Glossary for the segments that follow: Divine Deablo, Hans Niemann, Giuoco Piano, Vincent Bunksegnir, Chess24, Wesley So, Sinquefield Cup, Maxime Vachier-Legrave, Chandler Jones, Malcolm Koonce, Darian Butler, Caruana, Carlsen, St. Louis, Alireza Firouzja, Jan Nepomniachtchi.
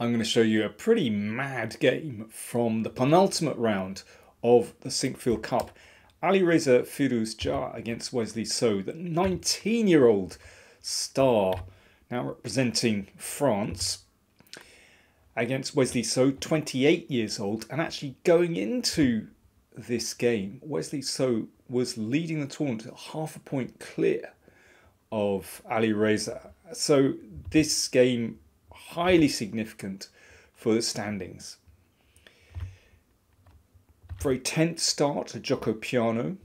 I'm going to show you a pretty mad game from the penultimate round of the Sinquefield Cup. Alireza Firouzja against Wesley So, the 19-year-old star now representing France, against Wesley So, 28 years old. And actually going into this game, Wesley So was leading the tournament at half a point clear of Alireza. So this game, highly significant for the standings. Very tense start to Giuoco Piano.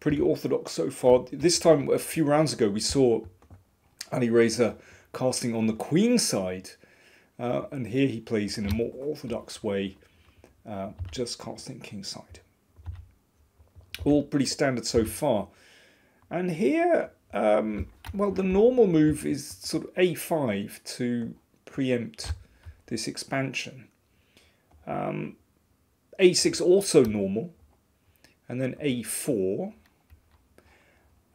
Pretty orthodox so far. This time, a few rounds ago, we saw Alireza casting on the queen side. And here he plays in a more orthodox way, just casting king side. All pretty standard so far. And here, well, the normal move is sort of a5 to preempt this expansion. a6 also normal, and then a4.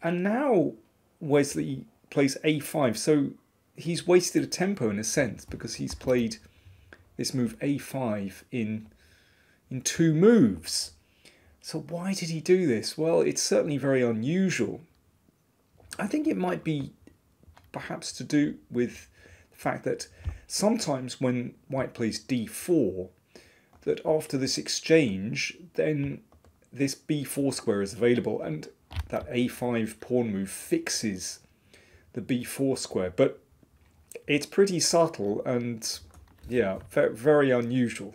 And now Wesley plays a5, so he's wasted a tempo in a sense, because he's played this move a5 in two moves. So why did he do this? Well, it's certainly very unusual. I think it might be perhaps to do with the fact that sometimes when white plays d4, that after this exchange, then this b4 square is available, and that a5 pawn move fixes the b4 square. But it's pretty subtle and, yeah, very unusual.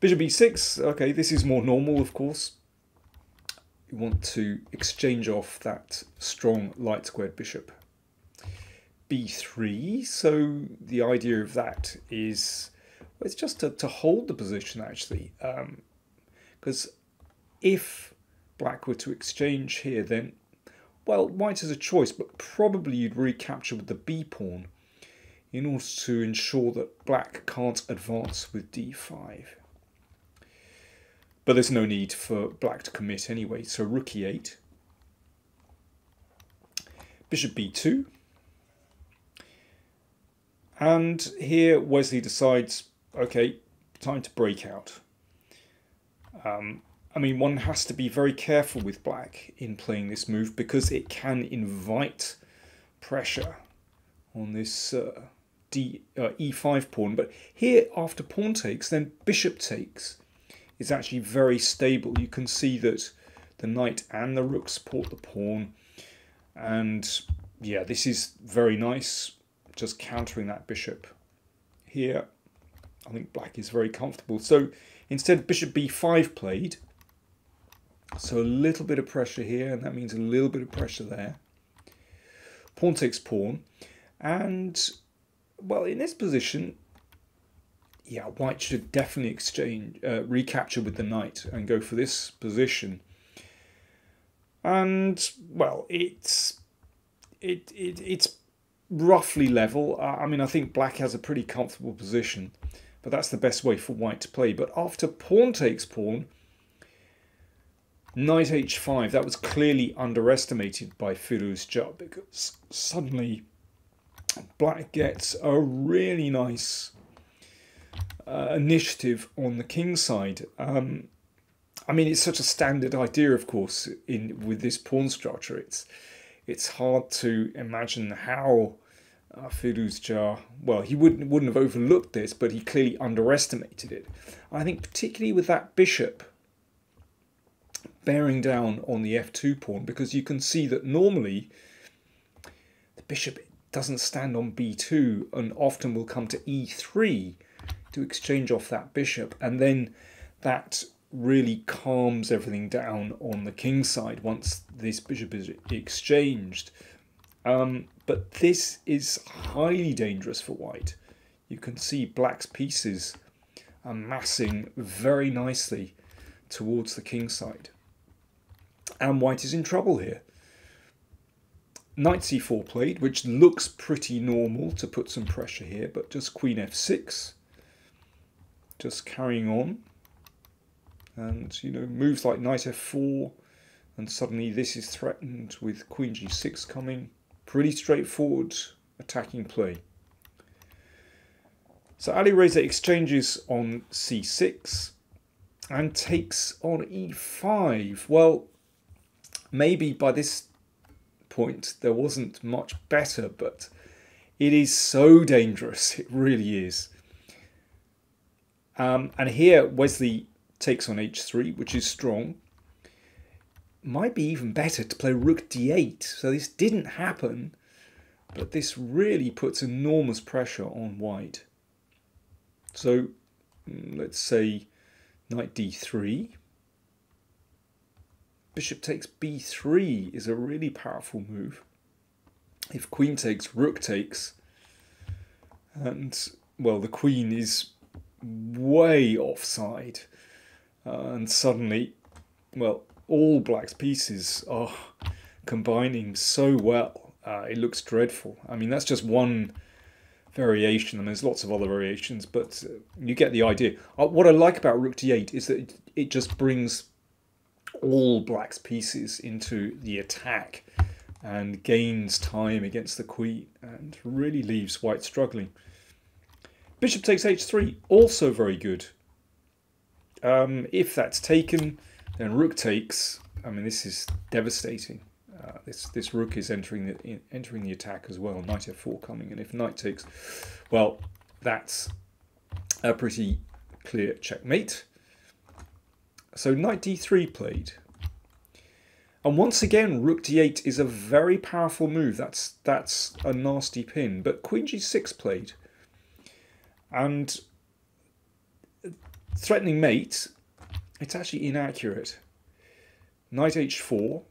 Bishop b6, okay, this is more normal, of course. You want to exchange off that strong light squared bishop. b3, so the idea of that is, well, it's just to hold the position, actually, because if black were to exchange here, then, well, white has a choice, but probably you'd recapture with the b pawn in order to ensure that black can't advance with d5. But there's no need for black to commit anyway, so rook e8, bishop b2, and here Wesley decides, okay, time to break out. I mean, one has to be very careful with black in playing this move, because it can invite pressure on this e5 pawn. But here, after pawn takes, then bishop takes. It's actually very stable. You can see that the knight and the rook support the pawn. And yeah, this is very nice, just countering that bishop. Here, I think black is very comfortable. So instead, bishop b5 played. So a little bit of pressure here, and that means a little bit of pressure there. Pawn takes pawn. And, well, in this position, yeah, white should definitely exchange, recapture with the knight and go for this position. And, well, it's roughly level. I mean, I think black has a pretty comfortable position, but that's the best way for white to play. But after pawn takes pawn, knight h5, that was clearly underestimated by Firouzja, because suddenly black gets a really nice initiative on the king side. I mean, it's such a standard idea, of course, with this pawn structure. It's hard to imagine how Firouzja, well, he wouldn't have overlooked this, but he clearly underestimated it. I think particularly with that bishop bearing down on the f2 pawn, because you can see that normally the bishop doesn't stand on b2 and often will come to e3 to exchange off that bishop, and then that really calms everything down on the king side once this bishop is exchanged. But this is highly dangerous for white. You can see black's pieces amassing very nicely towards the king side, and white is in trouble here. Knight c4 played, which looks pretty normal to put some pressure here, but just queen f6, just carrying on. And, you know, moves like knight f4, and suddenly this is threatened with queen g6 coming. Pretty straightforward attacking play. So Alireza exchanges on c6 and takes on e5. Well, maybe by this point there wasn't much better, but it is so dangerous. It really is. And here Wesley takes on h3, which is strong. Might be even better to play rook d8. So this didn't happen, but this really puts enormous pressure on white. So let's say knight d3. Bishop takes b3 is a really powerful move. If queen takes, rook takes. And, well, the queen is way offside. And suddenly, well, all black's pieces are combining so well. It looks dreadful. I mean, that's just one variation, and there's lots of other variations, but you get the idea. What I like about rook d8 is that it just brings all black's pieces into the attack and gains time against the queen and really leaves white struggling. Bishop takes h3, also very good. If that's taken, then rook takes. I mean, this is devastating. This rook is entering the attack as well. Knight f4 coming, and if knight takes, well, that's a pretty clear checkmate. So knight d3 played, and once again rook d8 is a very powerful move. That's a nasty pin. But queen g6 played, and threatening mate. It's actually inaccurate. Knight h4.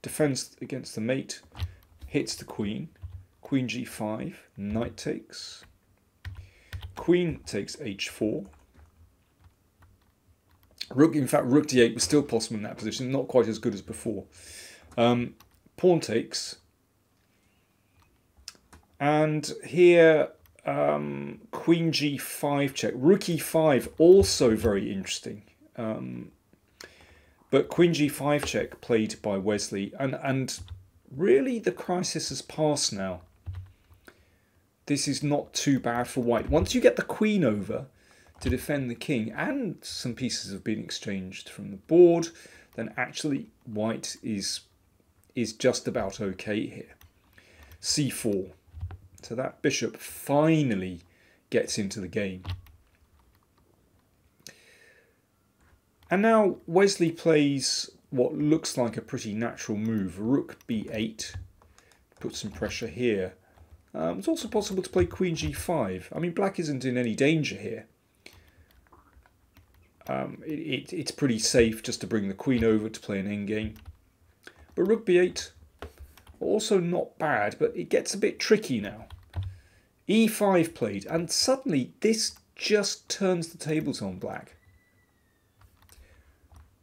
Defends against the mate, hits the queen, queen g5, knight takes, queen takes h4. Rook, in fact, rook d8 was still possible in that position, not quite as good as before. Pawn takes, and here queen g5 check, rook e5, also very interesting. But queen g5 check played by Wesley, and really the crisis has passed now. This is not too bad for white. Once you get the queen over to defend the king, and some pieces have been exchanged from the board, then actually white is just about okay here. c4. So that bishop finally gets into the game. And now Wesley plays what looks like a pretty natural move, rook b8, put some pressure here. It's also possible to play queen g5. I mean, black isn't in any danger here. It's pretty safe just to bring the queen over to play an endgame. But rook b8, also not bad, but it gets a bit tricky now. e5 played, and suddenly this just turns the tables on black.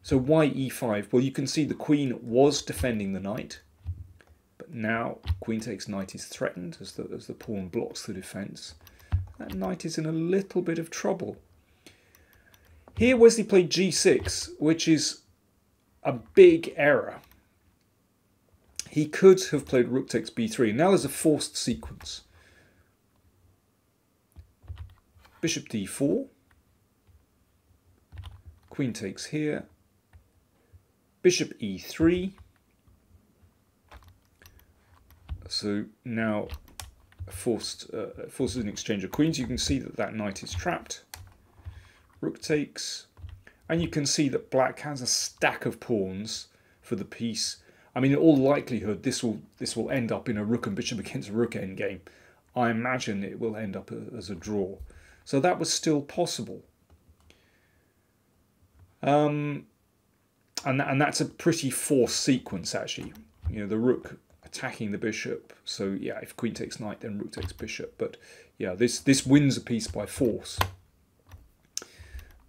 So why e5? Well, you can see the queen was defending the knight, but now queen takes knight is threatened as the pawn blocks the defense. That knight is in a little bit of trouble. Here Wesley played g6, which is a big error. He could have played rook takes b3, and now there's a forced sequence. Bishop d4, queen takes here, bishop e3. So now forces an exchange of queens. You can see that that knight is trapped. Rook takes. And you can see that black has a stack of pawns for the piece. I mean, in all likelihood, this will end up in a rook and bishop against rook endgame. I imagine it will end up as a draw. So that was still possible. And that's a pretty forced sequence, actually. You know, the rook attacking the bishop. So, yeah, if queen takes knight, then rook takes bishop. But, yeah, this wins a piece by force.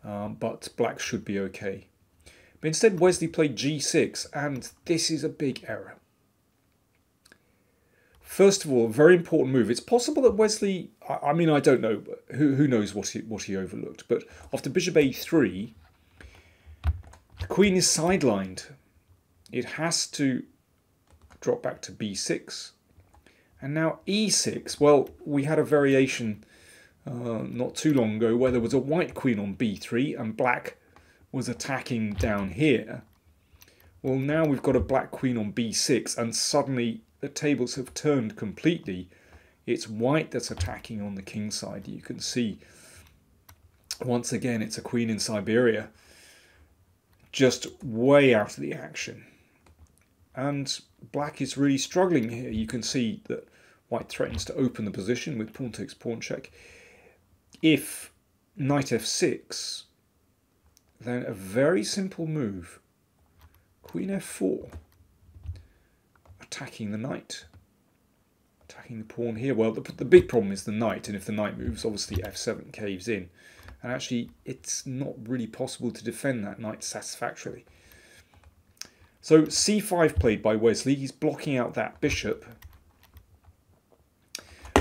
But black should be okay. But instead, Wesley played g6, and this is a big error. First of all, a very important move. It's possible that Wesley... I mean, I don't know. Who knows what he overlooked? But after bishop a3... The queen is sidelined. It has to drop back to b6. And now e6. Well, we had a variation not too long ago where there was a white queen on b3 and black was attacking down here. Well, now we've got a black queen on b6 and suddenly the tables have turned completely. It's white that's attacking on the king side. You can see once again it's a queen in Siberia just way out of the action. And black is really struggling here. You can see that white threatens to open the position with pawn takes pawn check. If knight f6, then a very simple move, queen f4, attacking the knight, attacking the pawn here. Well, the big problem is the knight, and if the knight moves, obviously f7 caves in. And actually, it's not really possible to defend that knight satisfactorily. So c5 played by Wesley, he's blocking out that bishop.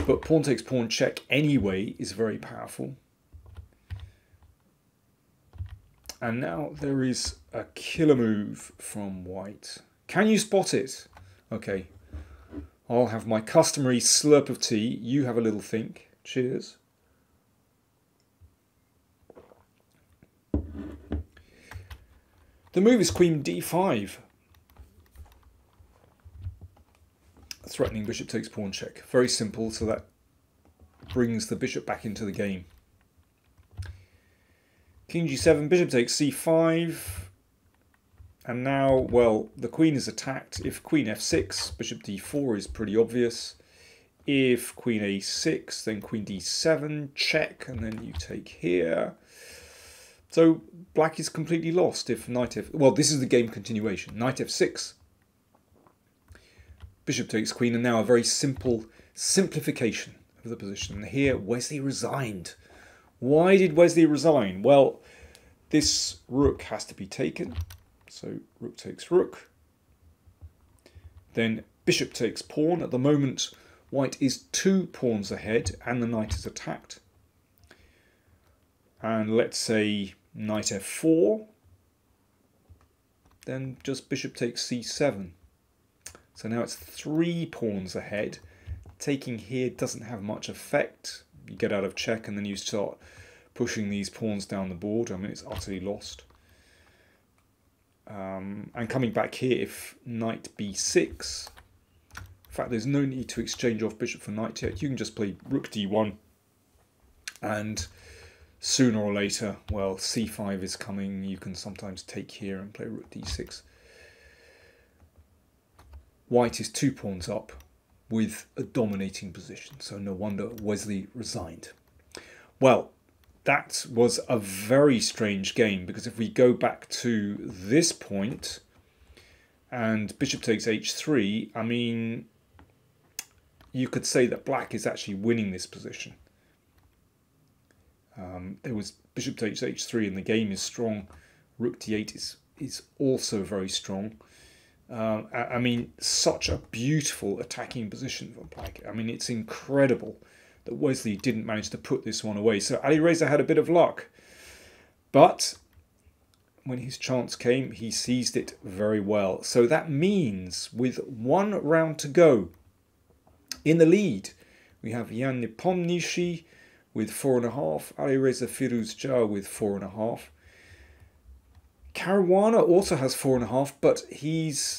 But pawn takes pawn check anyway is very powerful. And now there is a killer move from white. Can you spot it? Okay, I'll have my customary slurp of tea. You have a little think. Cheers. The move is queen d5. Threatening bishop takes pawn check. Very simple, so that brings the bishop back into the game. King g7, bishop takes c5. And now, well, the queen is attacked. If queen f6, bishop d4 is pretty obvious. If queen a6, then queen d7, check, and then you take here. So black is completely lost if knight f... Well, this is the game continuation. Knight f6. Bishop takes queen, and now a very simple simplification of the position. And here, Wesley resigned. Why did Wesley resign? Well, this rook has to be taken. So rook takes rook. Then bishop takes pawn. At the moment, white is 2 pawns ahead, and the knight is attacked. And let's say knight f4. Then just bishop takes c7. So now it's 3 pawns ahead. Taking here doesn't have much effect. You get out of check and then you start pushing these pawns down the board. I mean, it's utterly lost. And coming back here, if knight b6, in fact, there's no need to exchange off bishop for knight here. You can just play rook d1. And sooner or later, well, c5 is coming. You can sometimes take here and play rook d6. White is 2 pawns up with a dominating position, so no wonder Wesley resigned. Well, that was a very strange game, because if we go back to this point and bishop takes h3, I mean, you could say that black is actually winning this position. There was bishop takes h3 and the game is strong. Rook d8 is also very strong. I mean, such a beautiful attacking position from black. I mean, it's incredible that Wesley didn't manage to put this one away. So Alireza had a bit of luck, but when his chance came, he seized it very well. So that means with 1 round to go, in the lead, we have Jan Nepomniachtchi with 4.5, Alireza Firouzja with 4.5. Caruana also has 4.5, but his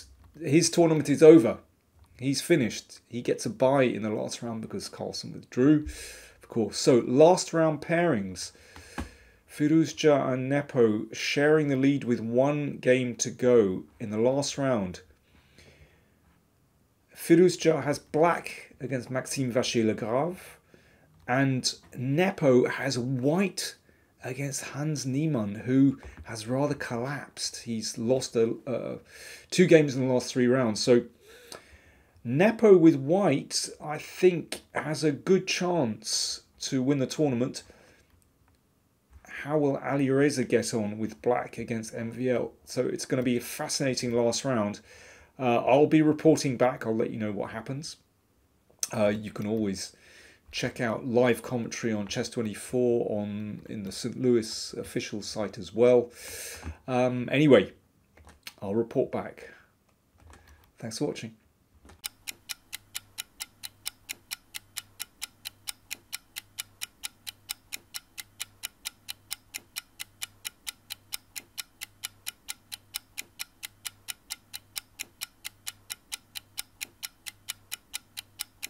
tournament is over. He's finished. He gets a bye in the last round because Carlsen withdrew, of course. So last round pairings, Firouzja and Nepo sharing the lead with 1 game to go in the last round. Firouzja has black against Maxime Vachier-Legrave, and Nepo has white against Hans Niemann, who has rather collapsed. He's lost 2 games in the last 3 rounds. So Nepo with white, I think, has a good chance to win the tournament. How will Alireza get on with black against MVL? So it's going to be a fascinating last round. I'll be reporting back. I'll let you know what happens. You can always check out live commentary on Chess24 in the St. Louis official site as well. Anyway, I'll report back. Thanks for watching.